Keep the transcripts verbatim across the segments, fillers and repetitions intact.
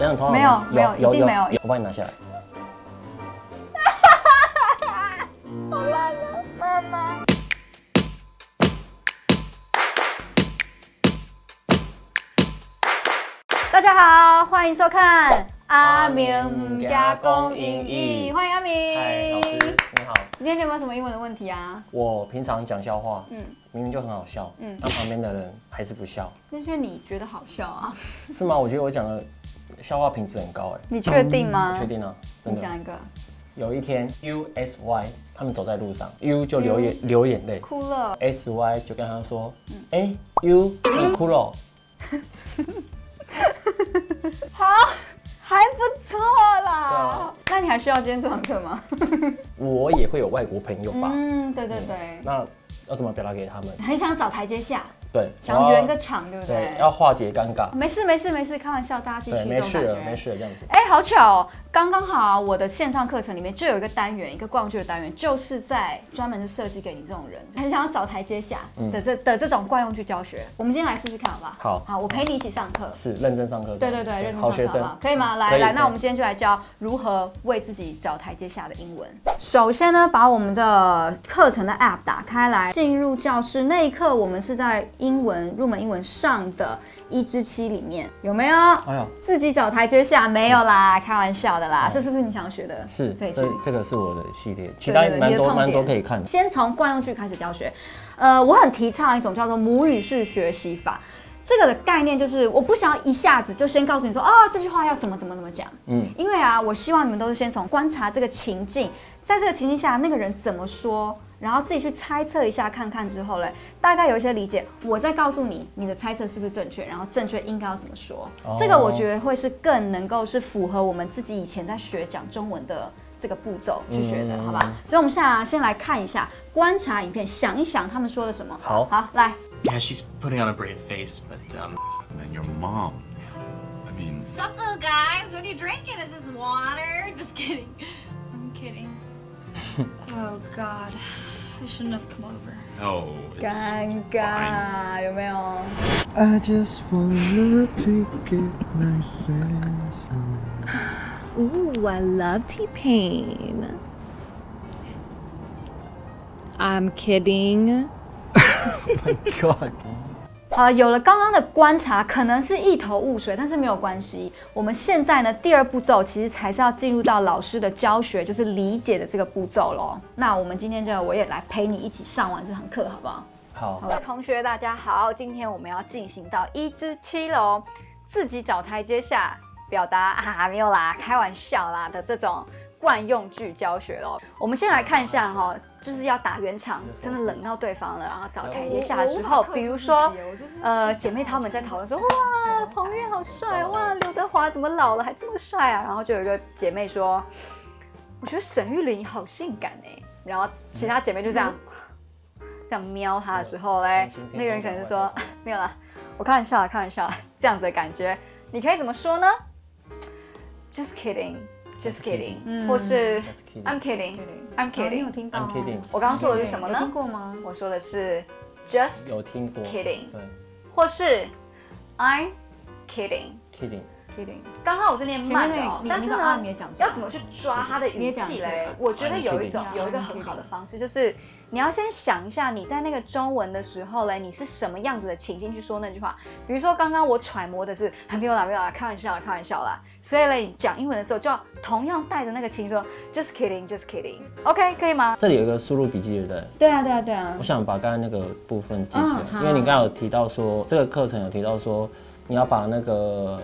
等等，通常没有没有一定没有，我帮你拿下来。好烂啊，妈妈。 大家好，欢迎收看《阿明唔加工英译》，欢迎阿明。嗨，老师，你好。今天有没有什么英文的问题啊？我平常讲笑话，嗯，明明就很好笑，嗯，但旁边的人还是不笑。那是你觉得好笑啊？是吗？我觉得我讲的笑话品质很高哎。你确定吗？确定啊，真的。你讲一个。有一天 ，U S Y 他们走在路上 ，U 就流眼流眼泪，哭了。S Y 就跟他说，哎 ，U 你哭了。 好，还不错啦。那你还需要今天这堂课吗？我也会有外国朋友吧？嗯，对对对。嗯、那要怎么表达给他们？很想找台阶下。对，想要圆个场，对不对？对，要化解尴尬。没事没事没事，开玩笑，大家继续动。没事了没事了，这样子。哎、欸，好巧、哦，刚刚好、啊，我的线上课程里面就有一个单元，一个逛剧的单元，就是在专门是设计给你这种人，很想要找台阶下的这、嗯、的这种惯用句教学。我们今天来试试看，好不好？好，好，我陪你一起上课。是，认真上课。对对对，认真上课，好学生，可以吗？来来，那我们今天就来教如何为自己找台阶下的英文。首先呢，把我们的课程的 App 打开来，进入教室那一刻，我们是在 英文入门英文上的一至七里面有没有？哎呦，自己找台阶下没有啦，开玩笑的啦。这是不是你想学的？是，这这个是我的系列，其他蛮多蛮多可以看。先从惯用句开始教学，呃，我很提倡一种叫做母语式学习法。 这个的概念就是，我不想要一下子就先告诉你说，哦，这句话要怎么怎么怎么讲，嗯，因为啊，我希望你们都是先从观察这个情境，在这个情境下那个人怎么说，然后自己去猜测一下看看之后嘞，大概有一些理解，我再告诉你你的猜测是不是正确，然后正确应该要怎么说。哦、这个我觉得会是更能够是符合我们自己以前在学讲中文的这个步骤去学的，嗯、好吧？所以我们现在、啊、先来看一下观察影片，想一想他们说了什么。好，好，来。 Yeah, she's putting on a brave face, but, um, and your mom, I mean... Sup, little guys? What are you drinking? Is this water? Just kidding. I'm kidding. Oh, God. I shouldn't have come over. No, it's fine. 有没有 I just wanna take it nice and slow. Ooh, I love T-Pain. I'm kidding. My God！ 好了，有了刚刚的观察，可能是一头雾水，但是没有关系。我们现在呢，第二步骤其实才是要进入到老师的教学，就是理解的这个步骤咯。那我们今天就我也来陪你一起上完这堂课，好不好？好。好，同学大家好，今天我们要进行到一至七喽，自己找台阶下，表达啊没有啦，开玩笑啦的这种 惯用句教学咯，我们先来看一下哈、喔，就是要打圆场，真的冷到对方了，然后找台阶下的时候，比如说，呃，姐妹她们在讨论说，哇，彭于晏好帅，哇，刘德华怎么老了还这么帅啊？然后就有一个姐妹说，我觉得沈玉琳好性感哎、欸，然后其他姐妹就这样，这样瞄她的时候嘞，那个人可能是说，没有啦，我开玩笑啦，开玩笑啦，这样子的感觉，你可以怎么说呢 ？Just kidding。 Just kidding， 或是 I'm kidding，I'm kidding。你有听到吗？我刚刚说的是什么呢？有听过吗？我说的是 just kidding， 或是 I'm kidding，kidding，kidding。刚刚我是念慢的，但是呢，要怎么去抓它的语气嘞？我觉得有一种有一个很好的方式，就是你要先想一下你在那个中文的时候嘞，你是什么样子的情境去说那句话。比如说刚刚我揣摩的是没有啦没有啦，开玩笑啦开玩笑啦。 所以呢，你讲英文的时候就要同样带着那个情绪 ，just kidding，just kidding，OK， 可以吗？这里有一个输入笔记，对不对？对啊，对啊，对啊。我想把刚刚那个部分记起来，因为你刚刚有提到说，这个课程有提到说，你要把那个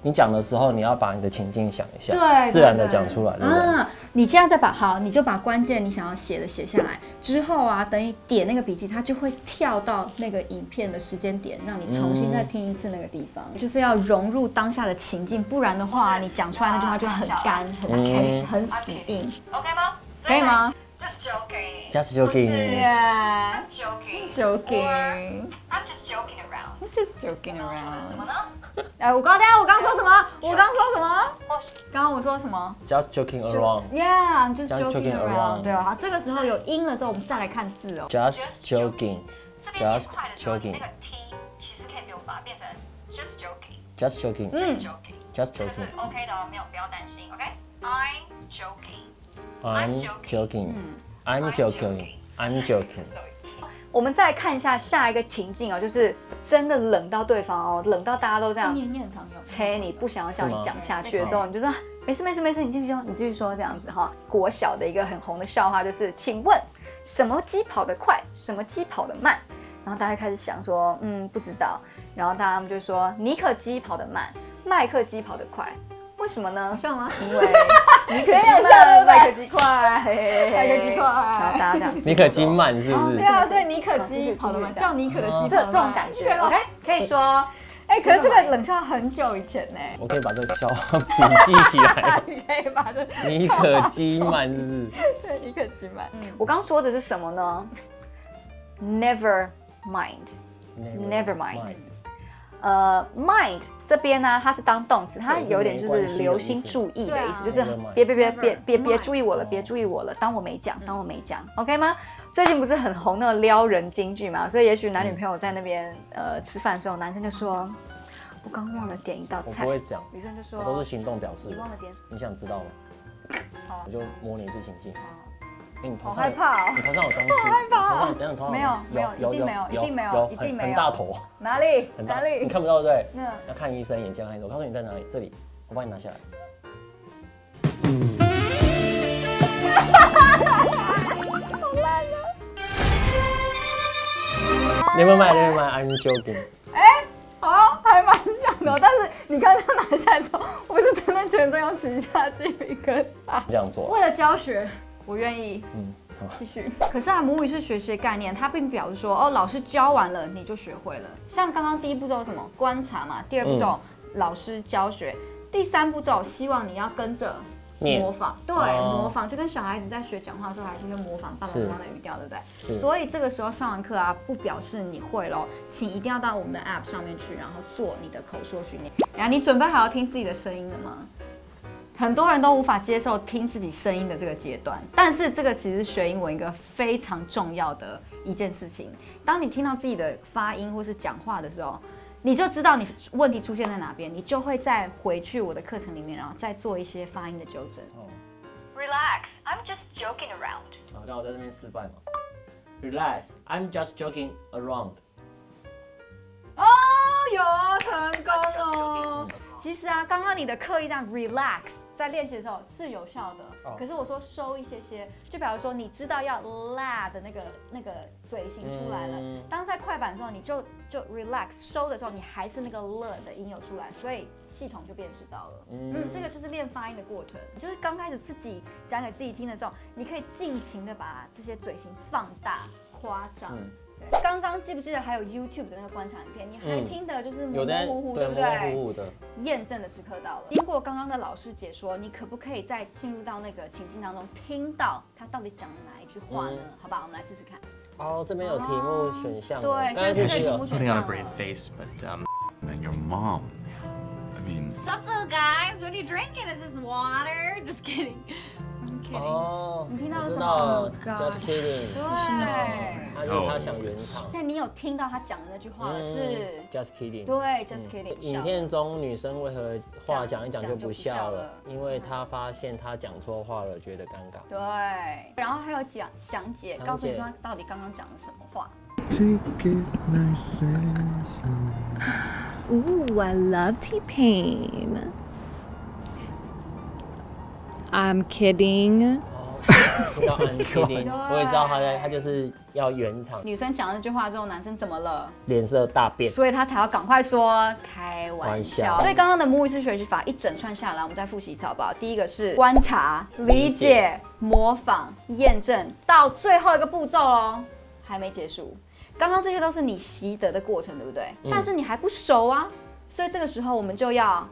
你讲的时候，你要把你的情境想一下，对，自然的讲出来，对不对？啊，你现在再把好，你就把关键你想要写的写下来之后啊，等你点那个笔记，它就会跳到那个影片的时间点，让你重新再听一次那个地方，嗯、就是要融入当下的情境，不然的话、啊，你讲出来那句话就很干、很很很死硬 ，OK 吗？可以吗 ？Just joking. Just joking. Yeah. I'm joking. Joking. I'm just joking around. I'm just joking around. 什么呢？哎，我刚，大家，我刚说什么？我刚说什么？刚刚我说什么 ？Just joking around. Yeah, I'm just joking around. 对啊，好，这个时候有音了之后，我们再来看字哦。Just joking. Just joking. 那个 T 其实可以不用发，变成 just joking. Just joking. 嗯。Just joking. OK 的，没有，不要担心。OK. I'm joking. I'm joking. I'm joking. I'm joking. 我们再看一下下一个情境哦，就是真的冷到对方哦，冷到大家都这样，念念长有催你不想要讲你讲下去的时候，你就说没事没事没事，你继续说，你继续说这样子哈。国小的一个很红的笑话就是，请问什么鸡跑得快，什么鸡跑得慢？然后大家开始想说，嗯，不知道。然后大家们就说，尼克鸡跑得慢，麦克鸡跑得快。 为什么呢？笑吗？因为尼克基慢，麦克基快，麦克基快。然后大家这样，尼克基慢是不是？对啊，所以尼克基跑得慢，叫尼克的基，这这种感觉。OK， 可以说，哎，可是这个冷笑很久以前呢。我可以把这笑话笔记起来。你可以把这尼克基慢是不是？对，尼克基慢。我刚说的是什么呢 ？Never mind. Never mind. 呃 ，mind 这边呢，它是当动词，它有点就是留心注意的意思，就是别别别别别别注意我了，别注意我了，当我没讲，当我没讲 ，OK 吗？最近不是很红那个撩人金句嘛，所以也许男女朋友在那边呃吃饭的时候，男生就说，我刚忘了点一道菜，我不会讲，女生就说，我都是行动表示，你忘了点，你想知道吗？好，我就模拟一次情境。 哎，你头上，你头上有东西，好害怕，等等，头上没有，没有，一定没有，一定没有，一定没有，很大头，哪里？哪里？你看不到对不对？要看医生，眼睛要看医生。我告诉你在哪里，这里，我帮你拿下来。好烂啊！你有没有卖？你有没有卖 ？I'm joking。哎，好，还蛮像的，但是你刚刚拿下来之后，我是真的全身要起下鸡皮疙瘩。这样做，为了教学。 我愿意，嗯，继续。可是啊，母语是学习的概念，它并不表示说哦，老师教完了你就学会了。像刚刚第一步骤什么观察嘛，第二步骤、嗯、老师教学，第三步骤希望你要跟着模仿，对，哦、模仿就跟小孩子在学讲话的时候，还是会模仿爸爸妈妈的语调，对不对？所以这个时候上完课啊，不表示你会咯，请一定要到我们的 App 上面去，然后做你的口说训练。然后你准备好要听自己的声音了吗？ 很多人都无法接受听自己声音的这个阶段，但是这个其实是学英文一个非常重要的一件事情。当你听到自己的发音或是讲话的时候，你就知道你问题出现在哪边，你就会再回去我的课程里面，然后再做一些发音的纠正。哦、Relax, I'm just joking around。好，那我在这边失败嘛。Relax, I'm just joking around。哦，有成功哦。其实啊，刚刚你的刻意这样 relax。 在练习的时候是有效的， oh. 可是我说收一些些，就比如说你知道要啦的那个那个嘴型出来了，嗯、当在快板的时候你就就 relax 收的时候，你还是那个了的音有出来，所以系统就辨识到了。嗯, 嗯，这个就是练发音的过程，就是刚开始自己讲给自己听的时候，你可以尽情的把这些嘴型放大、夸张。嗯 刚刚记不记得还有 YouTube 的那个观察影片？你还听的就是模模糊糊，对不对？模糊的。验证的时刻到了。经过刚刚的老师解说，你可不可以再进入到那个情境当中，听到他到底讲了哪一句话呢？好吧，我们来试试看。哦，这边有题目选项。对，现在这个题目选项。Putting on a brave face, but um, and your mom. I mean. Sup, little guys? What are you drinking? Is this water? Just kidding. I'm kidding. 你听到了什么 ？Just kidding. 对。 他想圆场，但你有听到他讲的那句话了？是 just kidding。对 ，just kidding。影片中女生为何话讲一讲就不笑了？因为她发现她讲错话了，觉得尴尬。对，然后还有讲详解，告诉你说她到底刚刚讲了什么话。Ooh, I love T-Pain. I'm kidding. 听到 I'm kidding， 我也知道他在，他就是要圆场。女生讲了这句话之后，男生怎么了？脸色大变，所以他才要赶快说开玩笑。所以刚刚的母语式学习法一整串下来，我们再复习一次好不好？第一个是观察、理解、模仿、验证，到最后一个步骤喽，还没结束。刚刚这些都是你习得的过程，对不对？嗯、但是你还不熟啊，所以这个时候我们就要。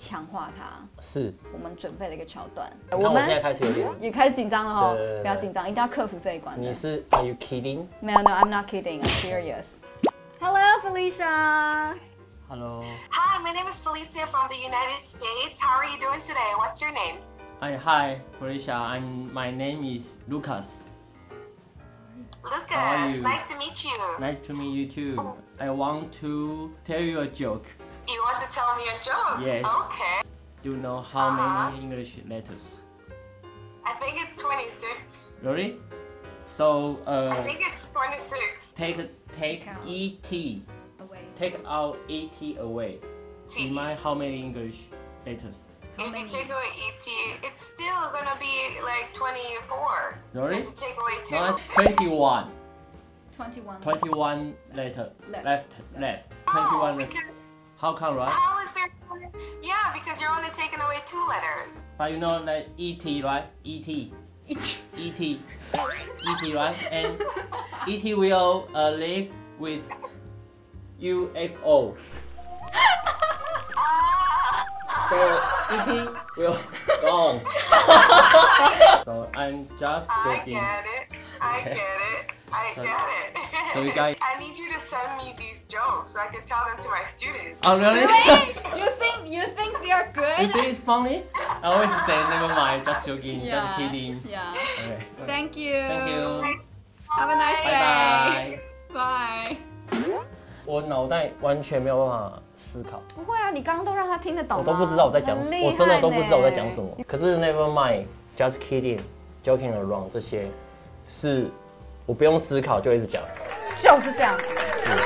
强化它，是我们准备了一个桥段。我们现在开始有点也开始紧张了哈，不要紧张，一定要克服这一关。你是 Are you kidding？ No, no, I'm not kidding. I'm serious. Hello, Felicia. Hello. Hi, my name is Felicia from the United States. How are you doing today? What's your name? Hi, hi, Felicia. I'm. My name is Lucas. Lucas, nice to meet you. Nice to meet you too. I want to tell you a joke. You want to tell me a joke? Yes. Okay. Do you know how uh-huh. many English letters? I think it's twenty-six. Really? So uh, I think it's twenty-six. Take take Count. E T away. Take out E T away. T. Remind how many English letters? If you take away E T, it's still gonna be like twenty-four. Really? If you take away two. No, twenty-one. twenty-one. twenty-one letter. Left. Left. Left. left. twenty-one oh, letters. How come, right? How is there? Yeah, because you're only taking away two letters. But you know that E T, right? E T. E T. E T. E T, right? And E T will uh, live with U F O. So E T will gone. So I'm just joking. I get it. I okay. get it. I so, get it. So we got. I need you to send me these jokes so I can tell them to my students. Oh really? Wait, you think you think they are good? You think it's funny? I always say never mind. Just joking. Yeah. Just kidding. Yeah. Okay. Thank you. Thank you. Have a nice day. Bye bye. Bye. 我脑袋完全没有办法思考。不会啊，你刚刚都让他听得懂。我都不知道我在讲什么，我真的都不知道我在讲什么。可是 never mind, just kidding, joking around 这些，是我不用思考就一直讲。就是这样子。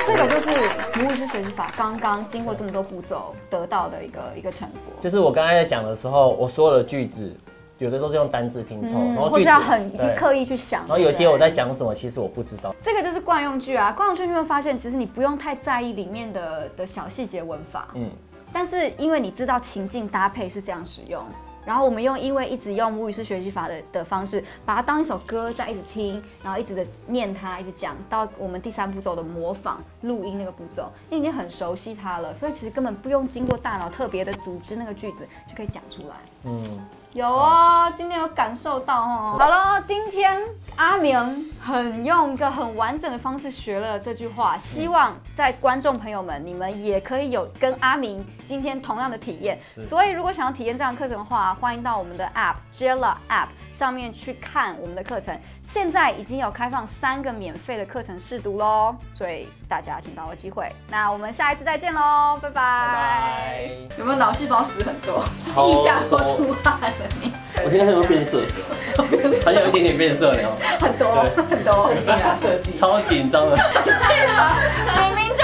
这个就是母语是学习法刚刚经过这么多步骤得到的一个一个成果。就是我刚才在讲的时候，我所有的句子。 有的都是用单字拼凑，嗯、然后句子要很刻意去想。然后有些我在讲什么，其实我不知道。这个就是惯用句啊，惯用句你会发现，其实你不用太在意里面的的小细节文法，嗯，但是因为你知道情境搭配是这样使用，然后我们用因为一直用母语式学习法的的方式，把它当一首歌在一直听，然后一直的念它，一直讲到我们第三步骤的模仿录音那个步骤，你已经很熟悉它了，所以其实根本不用经过大脑特别的组织那个句子就可以讲出来，嗯。 有哦，今天有感受到哦。好了，今天阿明很用一个很完整的方式学了这句话，希望在观众朋友们，你们也可以有跟阿明今天同样的体验。所以，如果想要体验这样的课程的话，欢迎到我们的 App Jella App 上面去看我们的课程。现在已经有开放三个免费的课程试读喽，所以大家请把握机会。那我们下一次再见喽，拜拜。拜拜有没有脑细胞死很多，腋下都出汗？ 我觉得他有变色，好像有一点点变色了，很多很多，超紧张的，你去了，明明就。